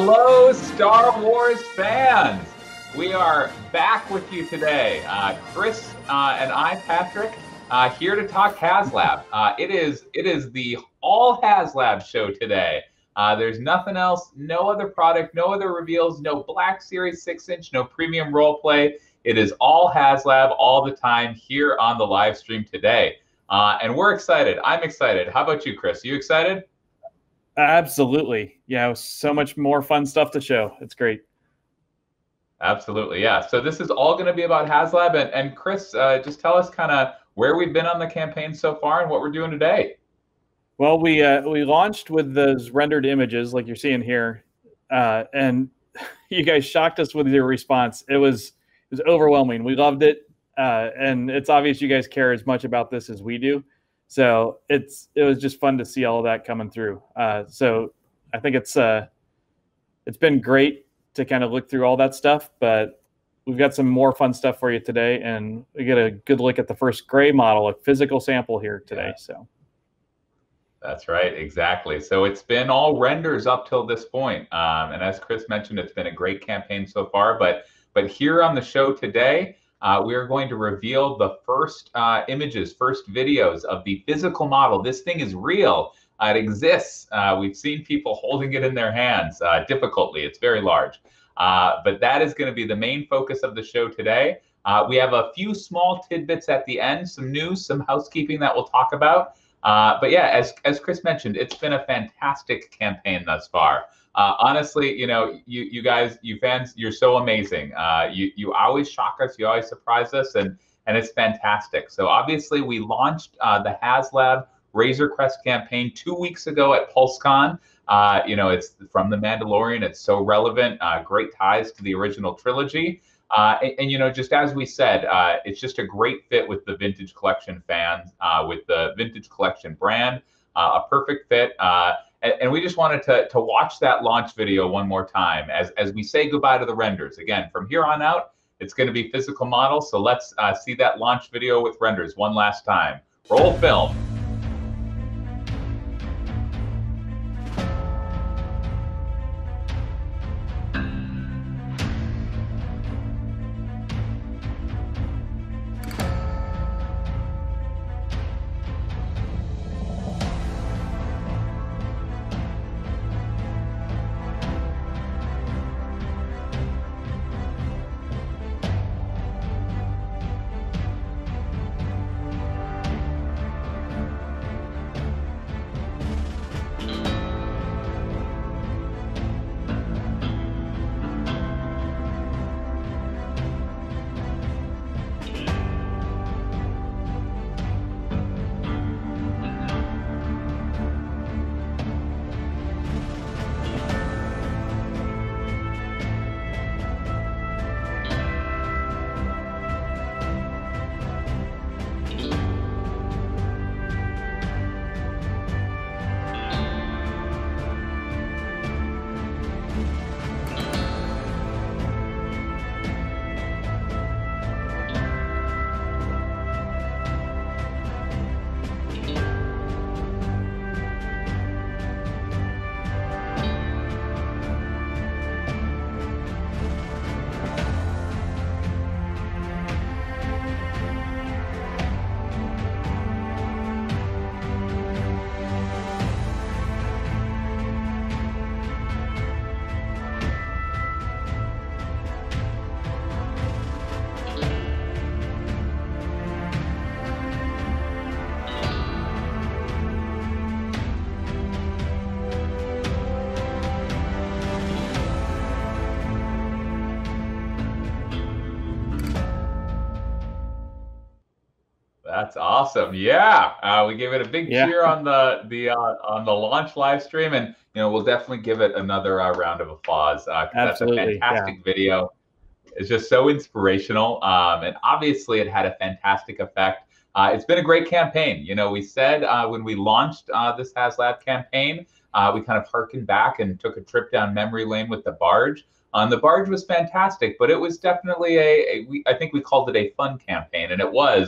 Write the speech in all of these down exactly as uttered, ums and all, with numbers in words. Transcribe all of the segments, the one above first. Hello, Star Wars fans. We are back with you today. Uh, Chris uh, and I, Patrick, uh, here to talk HasLab. Uh, it is it is the all HasLab show today. Uh, there's nothing else, no other product, no other reveals, no Black Series six inch, no premium role play. It is all HasLab all the time here on the live stream today. Uh, and we're excited. I'm excited. How about you, Chris? You excited? Absolutely. Yeah, so much more fun stuff to show. It's great. Absolutely, yeah. So this is all going to be about HasLab. And, and Chris, uh, just tell us kind of where we've been on the campaign so far and what we're doing today. Well, we uh, we launched with those rendered images like you're seeing here, uh, and you guys shocked us with your response. It was, it was overwhelming. We loved it, uh, and it's obvious you guys care as much about this as we do. So it's it was just fun to see all of that coming through. Uh, so I think it's uh, it's been great to kind of look through all that stuff, but we've got some more fun stuff for you today, and we get a good look at the first gray model, a physical sample here today. Yeah. So that's right, exactly. So it's been all renders up till this point, um, and as Chris mentioned, it's been a great campaign so far. But but here on the show today, Uh, we are going to reveal the first uh, images, first videos of the physical model. This thing is real. Uh, it exists. Uh, we've seen people holding it in their hands uh, difficultly. It's very large. Uh, but that is going to be the main focus of the show today. Uh, we have a few small tidbits at the end, some news, some housekeeping that we'll talk about. Uh, but yeah, as, as Chris mentioned, it's been a fantastic campaign thus far. Uh, honestly, you know, you you guys, you fans, you're so amazing. Uh, you you always shock us, you always surprise us, and and it's fantastic. So obviously, we launched uh, the HasLab Razor Crest campaign two weeks ago at PulseCon. Uh, you know, it's from The Mandalorian. It's so relevant. Uh, great ties to the original trilogy. Uh, and, and you know, just as we said, uh, it's just a great fit with the Vintage Collection fans, uh, with the Vintage Collection brand. Uh, a perfect fit. Uh, And, and we just wanted to, to watch that launch video one more time as, as we say goodbye to the renders. Again, from here on out, it's going to be physical models. So let's uh, see that launch video with renders one last time. Roll film. That's awesome. Yeah, uh, we gave it a big yeah. cheer on the the uh, on the launch live stream, and you know we'll definitely give it another uh, round of applause. Uh, Absolutely, that's a fantastic yeah. video. It's just so inspirational, um, and obviously it had a fantastic effect. Uh, it's been a great campaign. You know, we said uh, when we launched uh, this HasLab campaign, uh, we kind of harkened back and took a trip down memory lane with the barge. Um, the barge was fantastic, but it was definitely a, a we, I think we called it a fun campaign, and it was.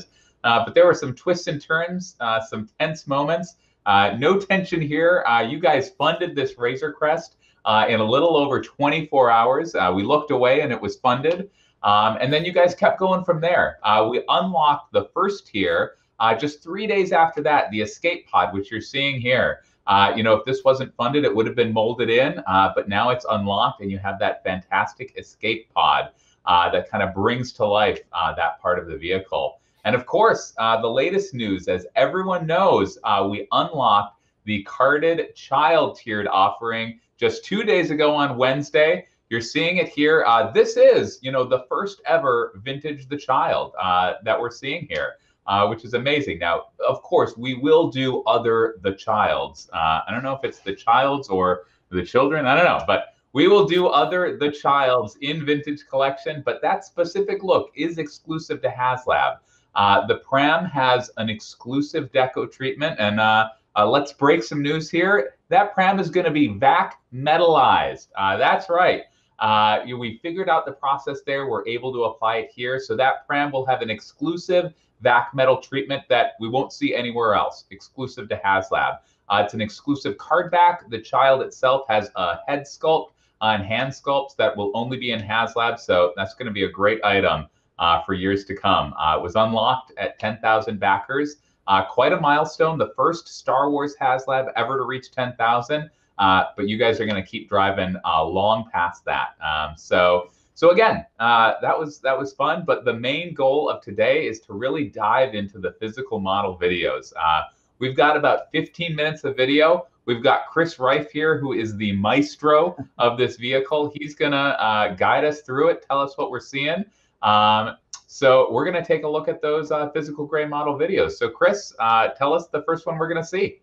Uh, but there were some twists and turns, uh, some tense moments. Uh, no tension here. Uh, you guys funded this Razor Crest. uh, in a little over twenty-four hours. Uh, we looked away and it was funded. Um, and then you guys kept going from there. Uh, we unlocked the first tier. Uh, just three days after that, the escape pod, which you're seeing here. Uh, you know, if this wasn't funded, it would have been molded in, uh, but now it's unlocked and you have that fantastic escape pod uh, that kind of brings to life uh, that part of the vehicle. And of course, uh, the latest news, as everyone knows, uh, we unlocked the carded child tiered offering just two days ago on Wednesday. You're seeing it here. Uh, this is, you know, the first ever Vintage the Child uh, that we're seeing here. Uh, which is amazing. Now, of course, we will do other The Childs. Uh, I don't know if it's The Childs or The Children. I don't know. But we will do other The Childs in Vintage Collection. But that specific look is exclusive to HasLab. Uh, the Pram has an exclusive deco treatment. And uh, uh, let's break some news here. That Pram is going to be vac metallized. Uh, that's right. Uh, we figured out the process there. We're able to apply it here. So that Pram will have an exclusive vac metal treatment that we won't see anywhere else, exclusive to HasLab. Uh, it's an exclusive card back. The child itself has a head sculpt and hand sculpts that will only be in HasLab, so that's going to be a great item uh, for years to come. Uh, it was unlocked at ten thousand backers. Uh, quite a milestone, the first Star Wars HasLab ever to reach ten thousand, uh, but you guys are going to keep driving uh, long past that. Um, so. So again, uh, that was that was fun, but the main goal of today is to really dive into the physical model videos. Uh, we've got about fifteen minutes of video. We've got Chris Reif here, who is the maestro of this vehicle. He's going to uh, guide us through it, tell us what we're seeing. Um, so we're going to take a look at those uh, physical gray model videos. So Chris, uh, tell us the first one we're going to see.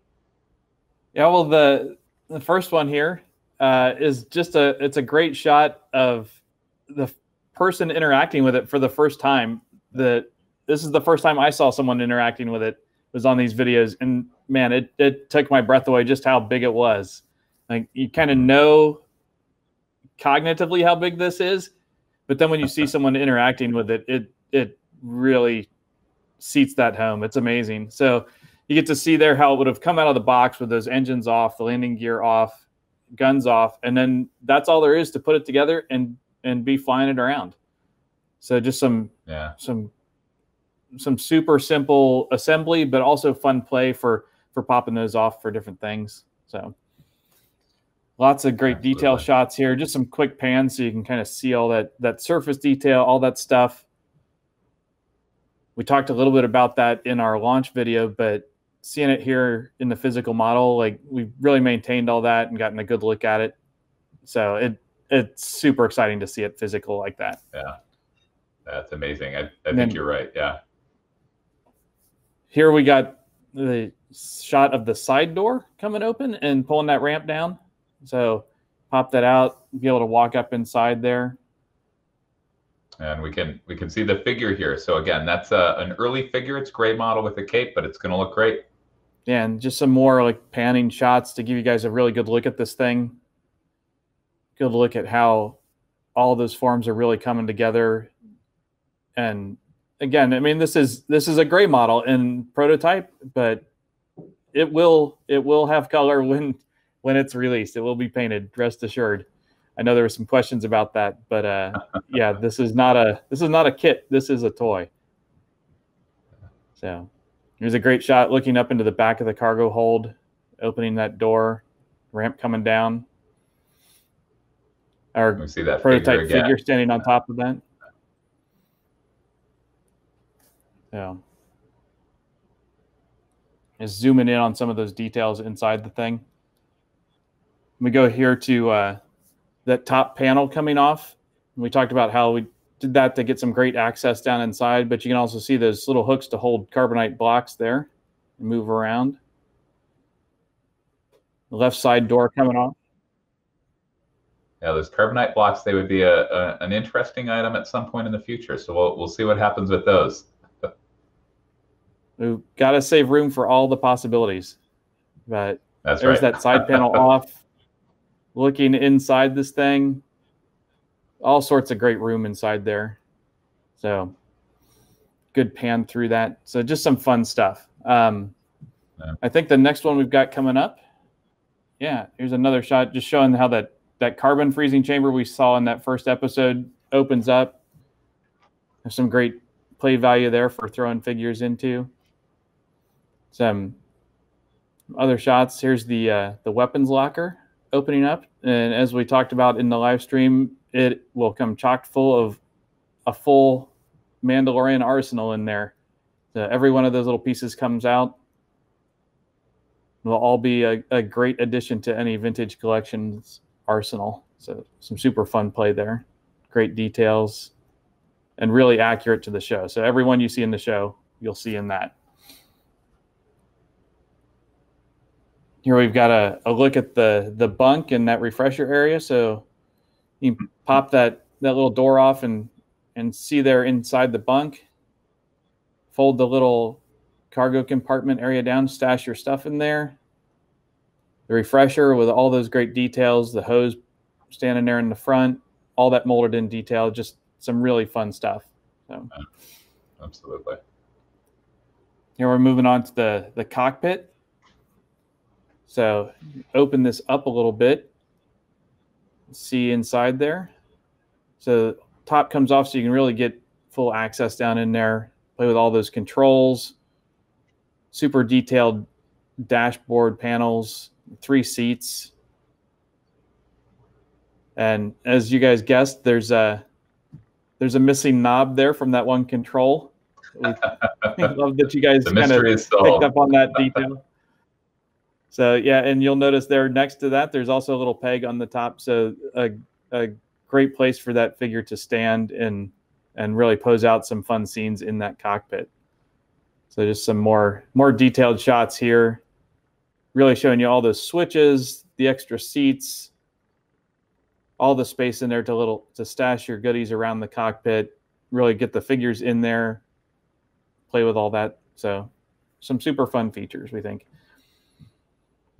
Yeah, well, the, the first one here uh, is just a, it's a great shot of the person interacting with it for the first time. The this is the first time I saw someone interacting with it, was on these videos, and man, it it took my breath away just how big it was. Like, you kind of know cognitively how big this is, but then when you see someone interacting with it, it it really seats that home. It's amazing. So you get to see there how it would have come out of the box with those engines off, the landing gear off, guns off, and then that's all there is to put it together and and be flying it around. So just some yeah. some some super simple assembly, but also fun play for for popping those off for different things. So lots of great Absolutely. detail shots here. Just some quick pans so you can kind of see all that that surface detail, all that stuff. We talked a little bit about that in our launch video, but seeing it here in the physical model, like, we've really maintained all that and gotten a good look at it. So it it's super exciting to see it physical like that. Yeah, that's amazing. I, I and think you're right. Yeah. Here we got the shot of the side door coming open and pulling that ramp down. So pop that out, be able to walk up inside there. And we can we can see the figure here. So again, that's a, an early figure. It's gray model with a cape, but it's going to look great. Yeah, and just some more like panning shots to give you guys a really good look at this thing. Good look at how all those forms are really coming together. And again, I mean, this is this is a gray model in prototype, but it will it will have color when when it's released. It will be painted, rest assured. I know there were some questions about that, but uh, yeah, this is not a this is not a kit. This is a toy. So here's a great shot looking up into the back of the cargo hold, opening that door, ramp coming down. Our see that prototype figure, figure standing on top of that. Yeah. Just zooming in on some of those details inside the thing. We go here to uh, that top panel coming off. And we talked about how we did that to get some great access down inside, but you can also see those little hooks to hold carbonite blocks there and move around. The left side door coming off. Yeah, those carbonite blocks, they would be a, a an interesting item at some point in the future. So we'll we'll see what happens with those. We've got to save room for all the possibilities. But That's there's right. that side panel off, looking inside this thing. All sorts of great room inside there. So good pan through that. So just some fun stuff. Um, yeah. I think the next one we've got coming up. Yeah, here's another shot just showing how that that carbon freezing chamber we saw in that first episode opens up. There's some great play value there for throwing figures into. Some other shots. Here's the uh, the weapons locker opening up. And as we talked about in the live stream, it will come chock full of a full Mandalorian arsenal in there. So every one of those little pieces comes out. Will all be a, a great addition to any vintage collection's arsenal. So some super fun play there. Great details and really accurate to the show. So everyone you see in the show, you'll see in that. Here we've got a, a look at the, the bunk and that refresher area. So you pop that, that little door off and, and see there inside the bunk. Fold the little cargo compartment area down, stash your stuff in there. The refresher with all those great details, the hose standing there in the front, all that molded in detail, just some really fun stuff. So, yeah, absolutely. Here we're moving on to the, the cockpit. So open this up a little bit, see inside there. So top comes off so you can really get full access down in there, play with all those controls. Super detailed dashboard panels, three seats. And as you guys guessed, there's a, there's a missing knob there from that one control. I love that you guys kind of picked up on that detail. So, yeah, and you'll notice there next to that, there's also a little peg on the top. So a, a great place for that figure to stand and, and really pose out some fun scenes in that cockpit. So just some more, more detailed shots here, really showing you all those switches, the extra seats, all the space in there to little to stash your goodies around the cockpit, really get the figures in there, play with all that. So some super fun features, we think.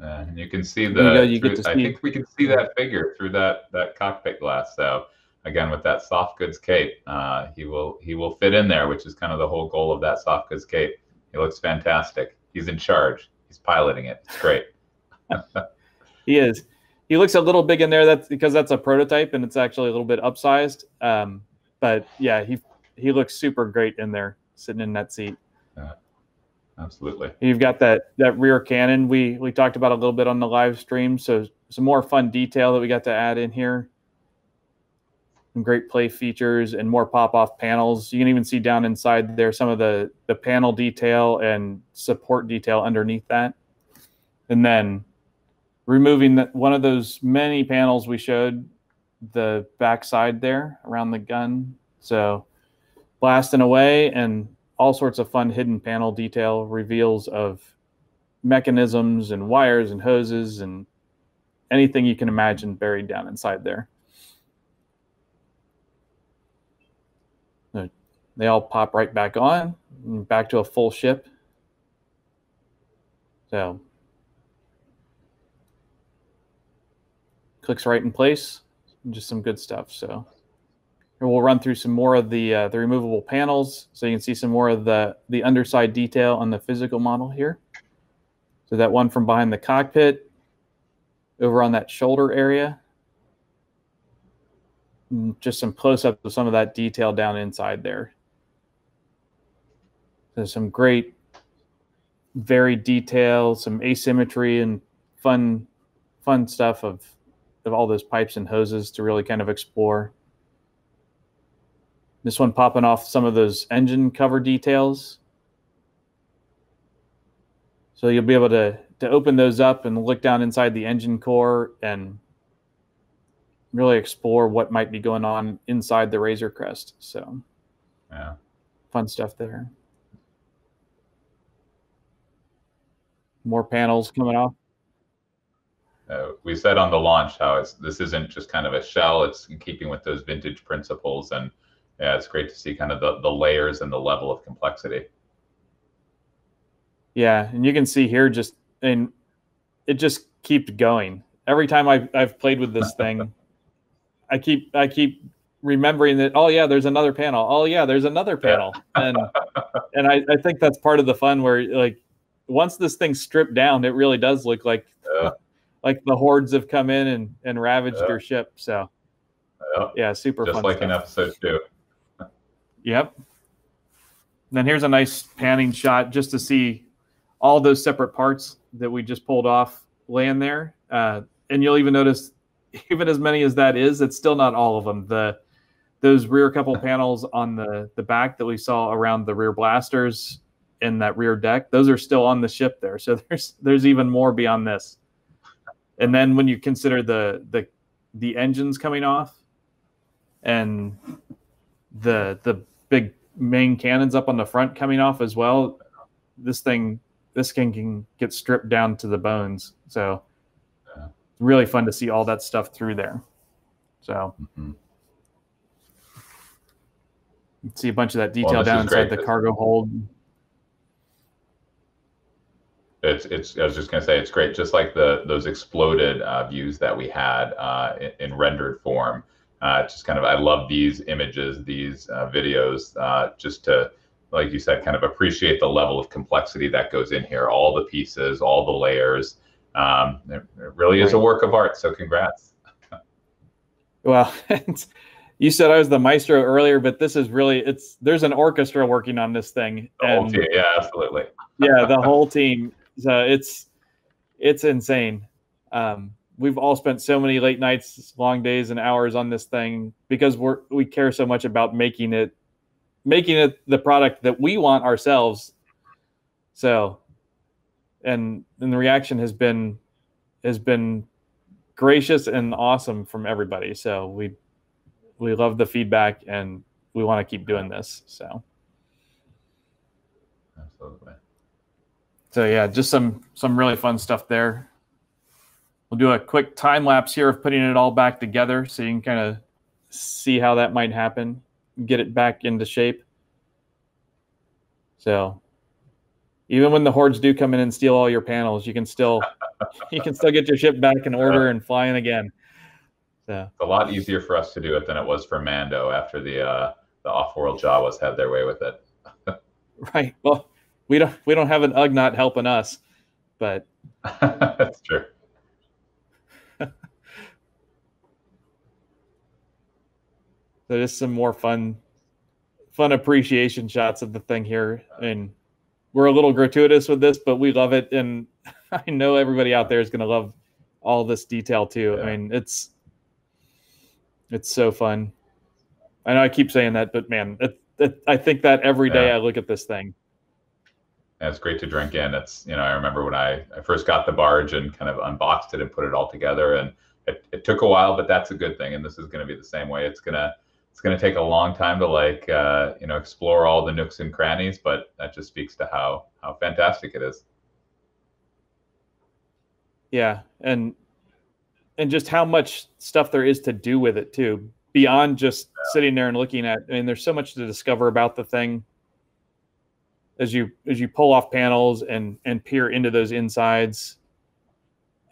Uh, and you can see the, you know, you through, get to I see. think we can see that figure through that, that cockpit glass. So again, with that soft goods cape, uh, he will he will fit in there, which is kind of the whole goal of that soft goods cape. He looks fantastic. He's in charge. He's piloting it. It's great. He is. He looks a little big in there. That's because that's a prototype, and it's actually a little bit upsized. Um, but yeah, he he looks super great in there, sitting in that seat. Uh, absolutely. You've got that that rear cannon we we talked about a little bit on the live stream. So some more fun detail that we got to add in here. Great play features and more pop-off panels. You can even see down inside there some of the, the panel detail and support detail underneath that. And then removing the, one of those many panels we showed, the backside there around the gun. So blasting away and all sorts of fun hidden panel detail reveals of mechanisms and wires and hoses and anything you can imagine buried down inside there. They all pop right back on, and back to a full ship. So, clicks right in place, just some good stuff. So, and we'll run through some more of the uh, the removable panels, so you can see some more of the the underside detail on the physical model here. So that one from behind the cockpit, over on that shoulder area. And just some close-ups of some of that detail down inside there. There's some great varied detail, some asymmetry and fun fun stuff of, of all those pipes and hoses to really kind of explore. This one popping off some of those engine cover details. So you'll be able to, to open those up and look down inside the engine core and really explore what might be going on inside the Razor Crest. So yeah, fun stuff there. More panels coming off. Uh, we said on the launch how it's this isn't just kind of a shell. It's in keeping with those vintage principles, and yeah, it's great to see kind of the, the layers and the level of complexity. Yeah, and you can see here just and it just keeps going. Every time I've I've played with this thing, I keep I keep remembering that. Oh yeah, there's another panel. Oh yeah, there's another panel, and and I, I think that's part of the fun where like. Once this thing's stripped down, it really does look like yeah. like the hordes have come in and, and ravaged yep. your ship. So yep. yeah, super Just fun. Just like stuff. in episode two. Yep. And then here's a nice panning shot just to see all those separate parts that we just pulled off laying there. Uh, and you'll even notice, even as many as that is, it's still not all of them. The those rear couple panels on the, the back that we saw around the rear blasters and that rear deck, those are still on the ship there. So there's there's even more beyond this. And then when you consider the the the engines coming off and the the big main cannons up on the front coming off as well, this thing this thing can get stripped down to the bones. So yeah. really fun to see all that stuff through there. So mm-hmm. you see a bunch of that detail well, down inside the cargo hold. It's, it's, I was just going to say, it's great. Just like the, those exploded uh, views that we had uh, in, in rendered form, uh, just kind of, I love these images, these uh, videos, uh, just to, like you said, kind of appreciate the level of complexity that goes in here, all the pieces, all the layers. Um, it, it really is a work of art. So congrats. Well, you said I was the maestro earlier, but this is really, it's, there's an orchestra working on this thing. The whole team, yeah, absolutely. Yeah, the whole team. So it's it's insane. Um, we've all spent so many late nights, long days, and hours on this thing because we're we care so much about making it, making it the product that we want ourselves. So, and and the reaction has been has been gracious and awesome from everybody. So we we love the feedback and we want to keep doing this. So absolutely. So yeah, just some some really fun stuff there. We'll do a quick time lapse here of putting it all back together so you can kind of see how that might happen, get it back into shape. So even when the hordes do come in and steal all your panels, you can still you can still get your ship back in order and flying again. So it's a lot easier for us to do it than it was for Mando after the uh, the off-world Jawas had their way with it. Right. Well, We don't we don't have an Ugnaught helping us, but that's true. So just some more fun fun appreciation shots of the thing here. And we're a little gratuitous with this, but we love it. And I know everybody out there is gonna love all this detail too. Yeah. I mean, it's it's so fun. I know I keep saying that, but man, it, it, I think that every day yeah. I look at this thing. And it's great to drink in. It's, you know, I remember when I, I first got the barge and kind of unboxed it and put it all together, and it, it took a while, but that's a good thing. And this is going to be the same way. It's going to, it's going to take a long time to like, uh, you know, explore all the nooks and crannies, but that just speaks to how, how fantastic it is. Yeah. And, and just how much stuff there is to do with it too, beyond just yeah. sitting there and looking at, I mean, there's so much to discover about the thing. As you as you pull off panels and and peer into those insides,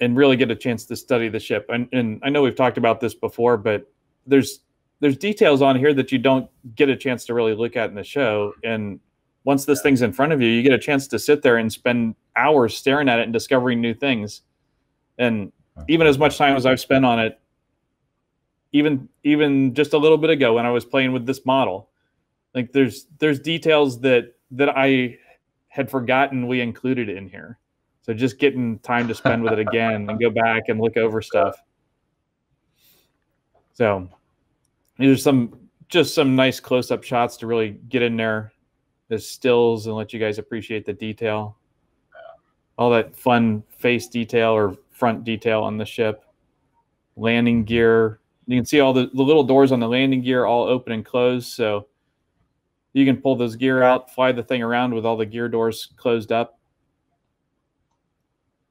and really get a chance to study the ship. And and I know we've talked about this before, but there's there's details on here that you don't get a chance to really look at in the show. And once this yeah. thing's in front of you, you get a chance to sit there and spend hours staring at it and discovering new things. And even as much time as I've spent on it, even even just a little bit ago when I was playing with this model, like there's there's details that. that I had forgotten we included in here. So just getting time to spend with it again and go back and look over stuff. So these are some, just some nice close-up shots to really get in there. There's stills and let you guys appreciate the detail. All that fun face detail or front detail on the ship. Landing gear. You can see all the, the little doors on the landing gear all open and closed. So you can pull those gear out, fly the thing around with all the gear doors closed up.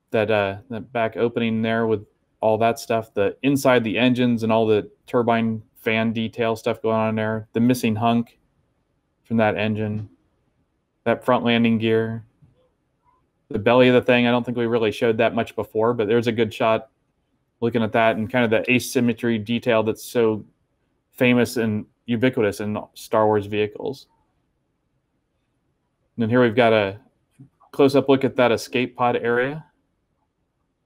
That uh, that back opening there with all that stuff, the inside the engines and all the turbine fan detail stuff going on there, the missing hunk from that engine, that front landing gear, the belly of the thing. I don't think we really showed that much before, but there's a good shot looking at that and kind of the asymmetry detail that's so famous and ubiquitous in Star Wars vehicles. And then here we've got a close-up look at that escape pod area.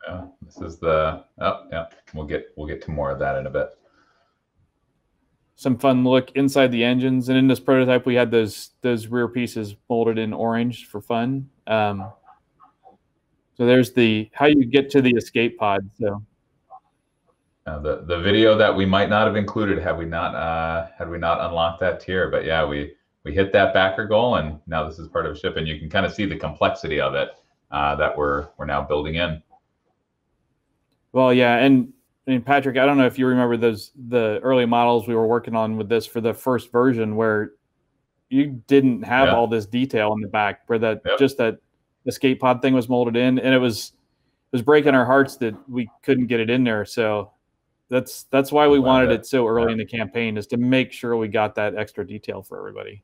Yeah, this is the oh yeah. We'll get we'll get to more of that in a bit. Some fun look inside the engines, and in this prototype, we had those those rear pieces molded in orange for fun. Um, so there's the how you get to the escape pod. So uh, the the video that we might not have included had we not uh, had we not unlocked that tier, but yeah, we we hit that backer goal, and now this is part of ship, and you can kind of see the complexity of it uh, that we're we're now building in. Well, yeah, and. And Patrick, I don't know if you remember those the early models we were working on with this for the first version where you didn't have yeah. all this detail in the back where that yep. just that escape pod thing was molded in, and it was it was breaking our hearts that we couldn't get it in there. So that's that's why we I wanted it. it so early yeah. in the campaign, is to make sure we got that extra detail for everybody.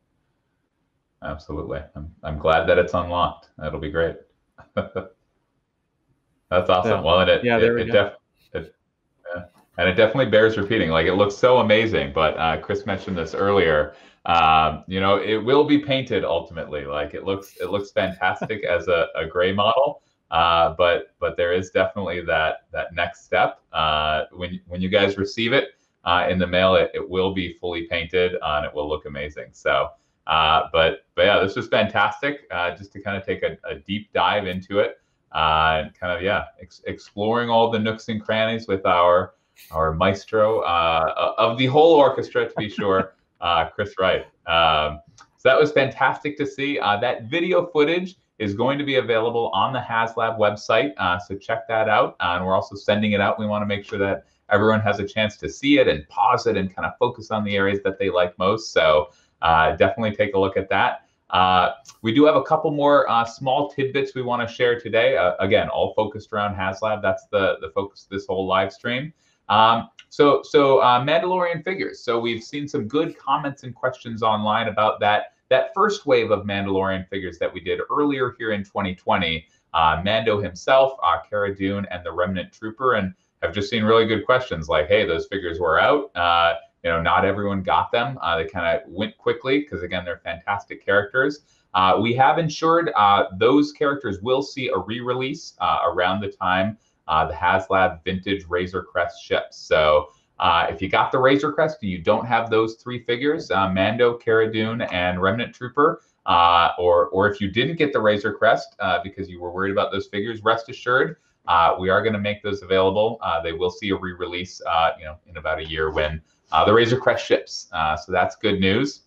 Absolutely. I'm I'm glad that it's unlocked. That'll be great. That's awesome. Yeah. Well, and it yeah, it, there we it go. And it definitely bears repeating. Like, it looks so amazing, but uh, Chris mentioned this earlier. Um, you know, it will be painted ultimately. Like, it looks, it looks fantastic as a, a gray model. Uh, but but there is definitely that that next step. Uh, when when you guys receive it uh, in the mail, it, it will be fully painted uh, and it will look amazing. So, uh, but but yeah, this was fantastic. Uh, just to kind of take a, a deep dive into it uh, and kind of yeah, ex exploring all the nooks and crannies with our. Our maestro uh, of the whole orchestra, to be sure, uh, Chris Reif. Um, so that was fantastic to see. Uh, that video footage is going to be available on the HasLab website, uh, so check that out. Uh, and we're also sending it out. We want to make sure that everyone has a chance to see it and pause it and kind of focus on the areas that they like most. So uh, definitely take a look at that. Uh, we do have a couple more uh, small tidbits we want to share today. Uh, again, all focused around HasLab. That's the, the focus of this whole live stream. Um, so, so uh, Mandalorian figures. So we've seen some good comments and questions online about that that first wave of Mandalorian figures that we did earlier here in twenty twenty. Uh, Mando himself, uh, Cara Dune, and the Remnant Trooper, and I've just seen really good questions like, "Hey, those figures were out. Uh, you know, not everyone got them. Uh, they kind of went quickly because again, they're fantastic characters." Uh, we have ensured uh, those characters will see a re-release uh, around the time. Uh, the HasLab Vintage Razor Crest ships. So uh, if you got the Razor Crest and you don't have those three figures, uh, Mando, Cara Dune, and Remnant Trooper, uh, or, or if you didn't get the Razor Crest uh, because you were worried about those figures, rest assured, uh, we are going to make those available. Uh, they will see a re-release uh, you know, in about a year when uh, the Razor Crest ships. Uh, so that's good news.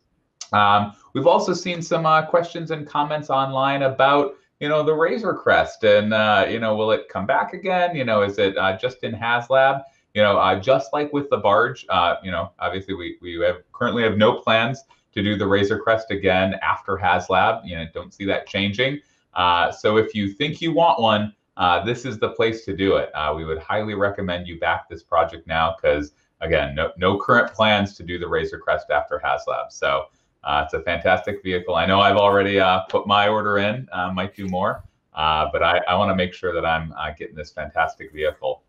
Um, we've also seen some uh, questions and comments online about you know, the Razor Crest and, uh, you know, will it come back again? You know, is it uh, just in HasLab? You know, uh, just like with the barge, uh, you know, obviously we, we have currently have no plans to do the Razor Crest again after HasLab. You know, don't see that changing. Uh, so if you think you want one, uh, this is the place to do it. Uh, we would highly recommend you back this project now because, again, no, no current plans to do the Razor Crest after HasLab. So Uh, it's a fantastic vehicle. I know I've already uh, put my order in, uh, might do more, uh, but I, I want to make sure that I'm uh, getting this fantastic vehicle.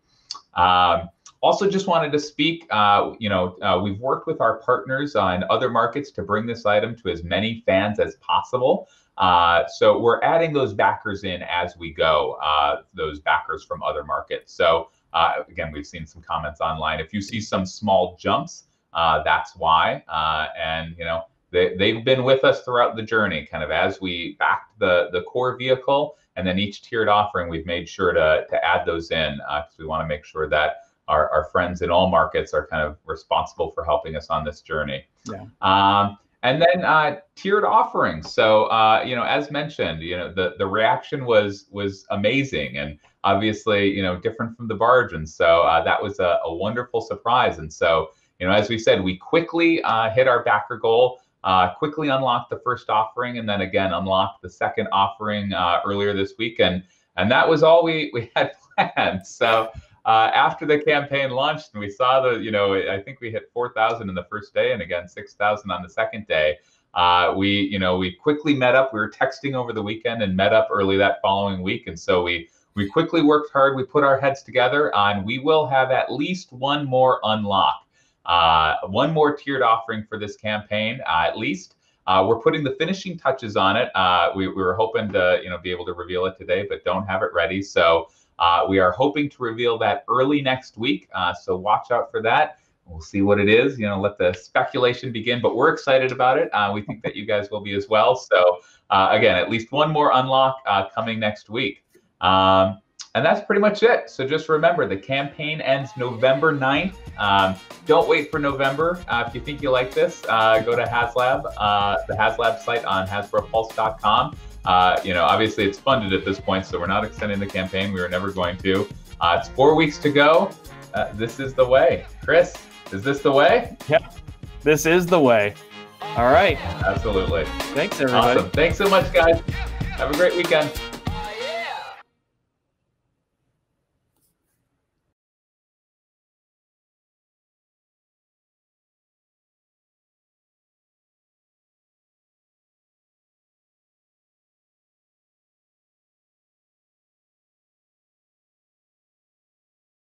Um, also, just wanted to speak, uh, you know, uh, we've worked with our partners uh, in other markets to bring this item to as many fans as possible. Uh, so we're adding those backers in as we go, uh, those backers from other markets. So uh, again, we've seen some comments online. If you see some small jumps, uh, that's why. Uh, and, you know, They, they've been with us throughout the journey, kind of as we backed the, the core vehicle, and then each tiered offering, we've made sure to, to add those in because uh, we want to make sure that our, our friends in all markets are kind of responsible for helping us on this journey. Yeah. Um, and then uh, tiered offerings. So, uh, you know, as mentioned, you know, the, the reaction was was amazing and obviously, you know, different from the barge. And so uh, that was a, a wonderful surprise. And so, you know, as we said, we quickly uh, hit our backer goal. Uh, quickly unlocked the first offering, and then again unlocked the second offering uh, earlier this week, and and that was all we we had planned. So uh, after the campaign launched, and we saw the you know I think we hit four thousand in the first day, and again six thousand on the second day. Uh, we you know we quickly met up. We were texting over the weekend and met up early that following week, and so we we quickly worked hard. We put our heads together, and we will have at least one more unlock. Uh, one more tiered offering for this campaign, uh, at least. Uh, we're putting the finishing touches on it. Uh, we, we were hoping to, you know, be able to reveal it today, but don't have it ready. So Uh, we are hoping to reveal that early next week, uh, so watch out for that. We'll see what it is, you know, let the speculation begin, but we're excited about it. Uh, we think that you guys will be as well. So uh, again, at least one more unlock uh, coming next week. Um, and that's pretty much it. So just remember, the campaign ends November ninth. Um, don't wait for November. Uh, if you think you like this, uh, go to HasLab, uh, the HasLab site on hasbro pulse dot com. Uh, you know, obviously it's funded at this point, so we're not extending the campaign. We were never going to. Uh, it's four weeks to go. Uh, this is the way. Chris, is this the way? Yep, this is the way. All right. Absolutely. Thanks, everybody. Awesome. Thanks so much, guys. Have a great weekend.